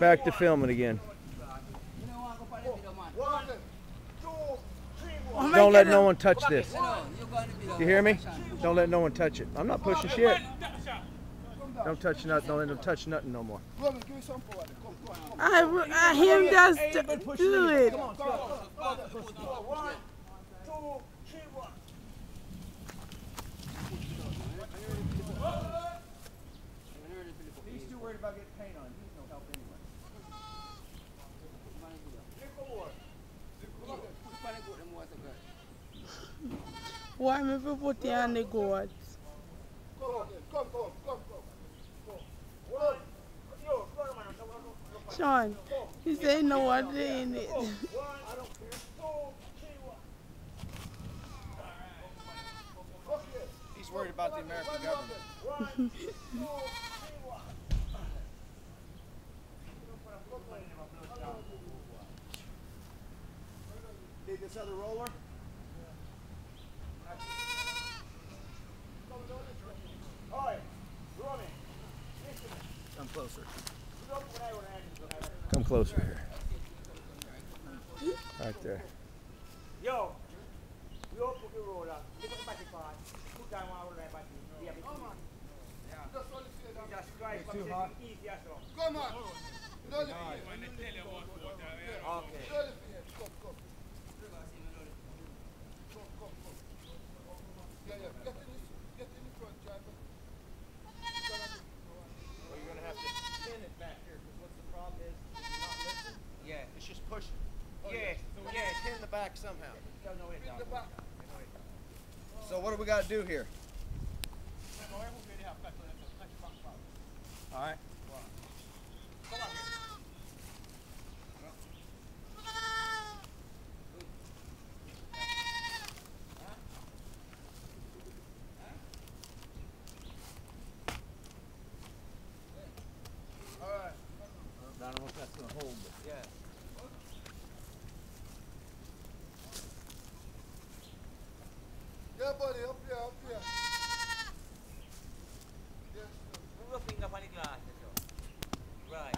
Back to filming again. Don't let no one touch this. You hear me? Don't let no one touch it. I'm not pushing shit. Don't touch nothing. Don't let them touch nothing no more. I hear him just do it. He's too worried about getting paint on. He's no help anyway. Why am I putting on the guard? Sean, he said no water in it. He's worried about the American government. Need this other roller? All right, running. Come closer. Come closer here. Right there. Yo. Come on. Okay. Back somehow. So what do we got to do here? All right. I don't know if that's going to hold, but yeah. Yeah, buddy, up here, up here. Yes, put your finger on the glass. Right.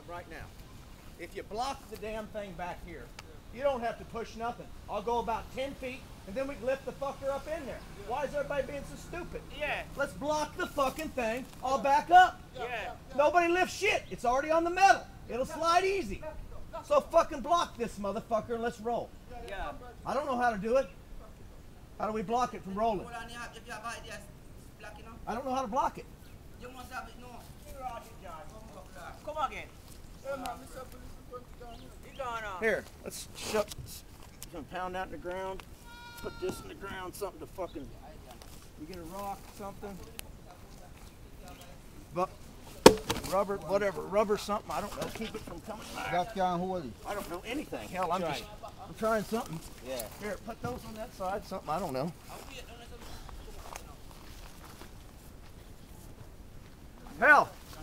Something right now. If you block the damn thing back here, you don't have to push nothing. I'll go about 10 feet, and then we can lift the fucker up in there. Why is everybody being so stupid? Yeah. Let's block the fucking thing. I'll back up. Yeah. Nobody lifts shit. It's already on the metal. It'll slide easy. So fucking block this motherfucker and let's roll. Yeah. I don't know how to do it. How do we block it from rolling? I don't know how to block it. Come again. Here, let's shove some pound out in the ground. Put this in the ground, something to fucking. You get a rock, something. But rubber, whatever, rubber something. I don't know. Keep it from coming back. I don't know anything. Hell, I'm trying something. Yeah. Here, put those on that side. Something I don't know.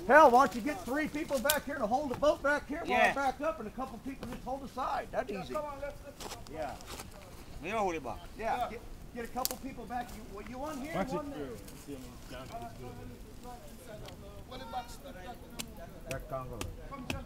Hell, why don't you get 3 people back here to hold the boat back here while I back up, and a couple people just hold the side. That's easy. Come on, let's yeah. We don't worry about it. Yeah. Get a couple people back. You one here, one there. Come. Come back.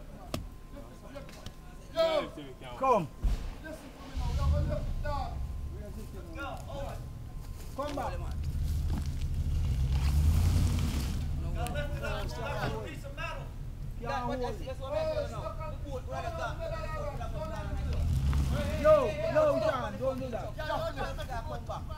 No, John, don't do that. Chop off a piece of that.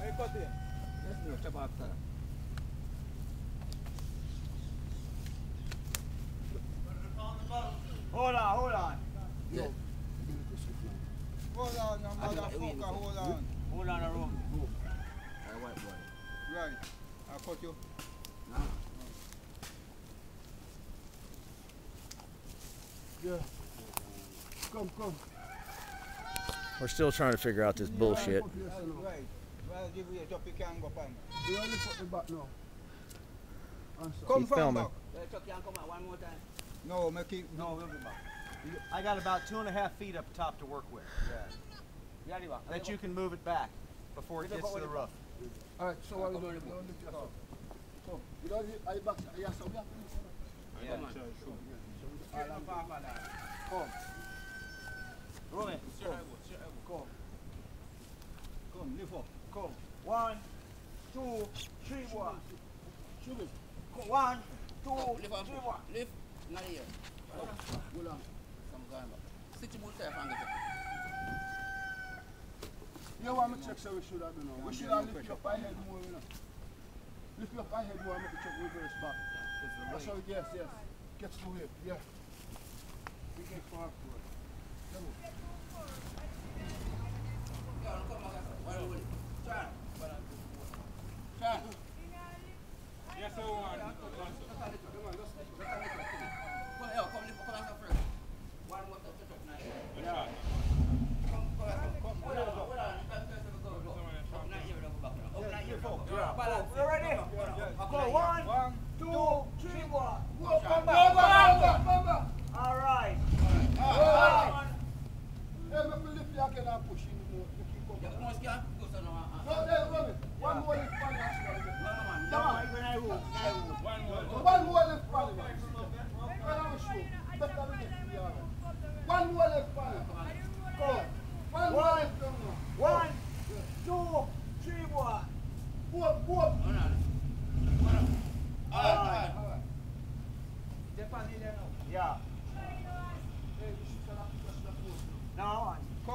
Hey, cut it. Let's do it. Chop off that. Hold on. Yeah. Hold on, motherfucker. Hold on. Hey, white boy. Right. I'll cut you. Nah. Yeah. Come. We're still trying to figure out this bullshit. Keep filming. No, we'll be back. I got about 2.5 feet up top to work with. Yeah. That you can move it back before it gets to the roof. All right, so what are we going to do? Come, lift up. Come. 1, 2, 3, 1. Shoot it. 1, 2, 3, 1. Lift. Not here. Go down. Come down. Sit your boot there and get it. You want me to check so we should have done. We should have lifted your pie head more, you know. Lift your pie head more and make it check reverse back. That's how it gets, yes. Gets to it, yeah. We get far forward. Come on.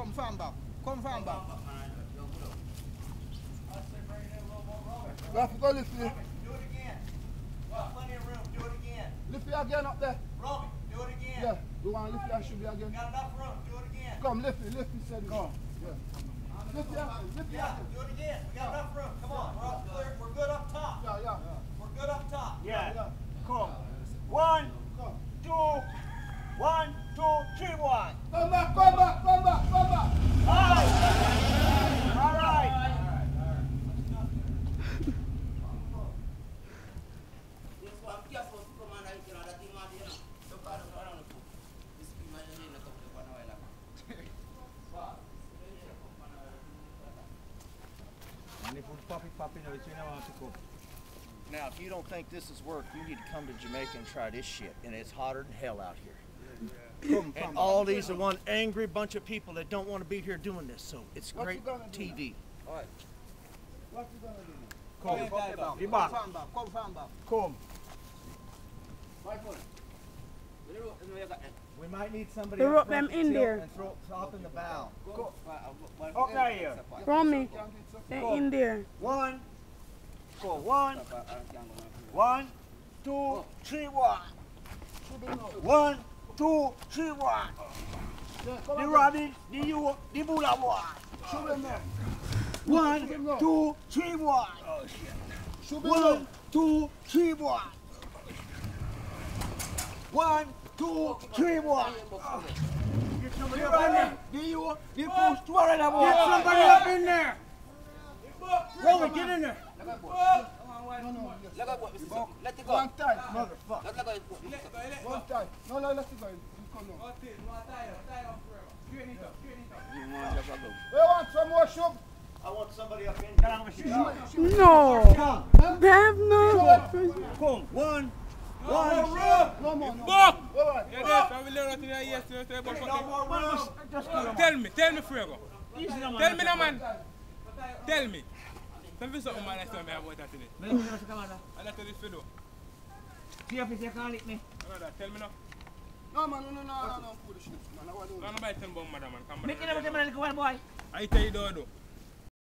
Come from back. Come from back. Let's go, Lissy. Do it again. Got plenty of room. Do it again. Lissy again up there. Romy, do it again. Yeah. We want Lissy and Shuby again. Got enough room. Do it again. Come, Lissy. Lissy said come. Yeah. Lissy, Lissy. Yeah. Do it again. We got enough room. Come on. We're up clear. We're good up top. Yeah, yeah. We're good up top. Yeah. Yeah. Come. One, two, one, two, three, one. Come back, come back, come back, come back. All right. All right. And if we pop it, you know how to cook. Now, if you don't think this is work, you need to come to Jamaica and try this shit. And it's hotter than hell out here. Yeah, yeah. And all these are one angry bunch of people that don't want to be here doing this. So it's what great TV. All right. What you gonna do? Come, come back. Come, back. Come, back. Come. We might need somebody. Throw them in there. And throw up in the bow. Go. Up there here. Romy, they're in there. One. Go one, two, three, one. 1, 2, 3, 1. The rabbit, the you, the bulla one. 1, 2, 3, 1. 1, 2, 3, 1. 1, 2, 3, 1. The rabbit, the you, the push, the bulla. Get somebody up in there. Romy, get in there. Let go. No. Let go. Let it go. One time, motherfucker. Let go. One time. No, no, let it go. We want some more shoot. I want somebody up in. No. They have no. Come. One. One. Come on. Fuck. Tell me, Fuego. Tell me, no man. Tell me. Tell me something, man. I tell me about that today. I'll tell this fellow. See if you can't lick me. Tell me now. No, man, no, no, no, no. Don't buy 10 bomb, madam. Make it up with the man, little boy. I tell you, don't do.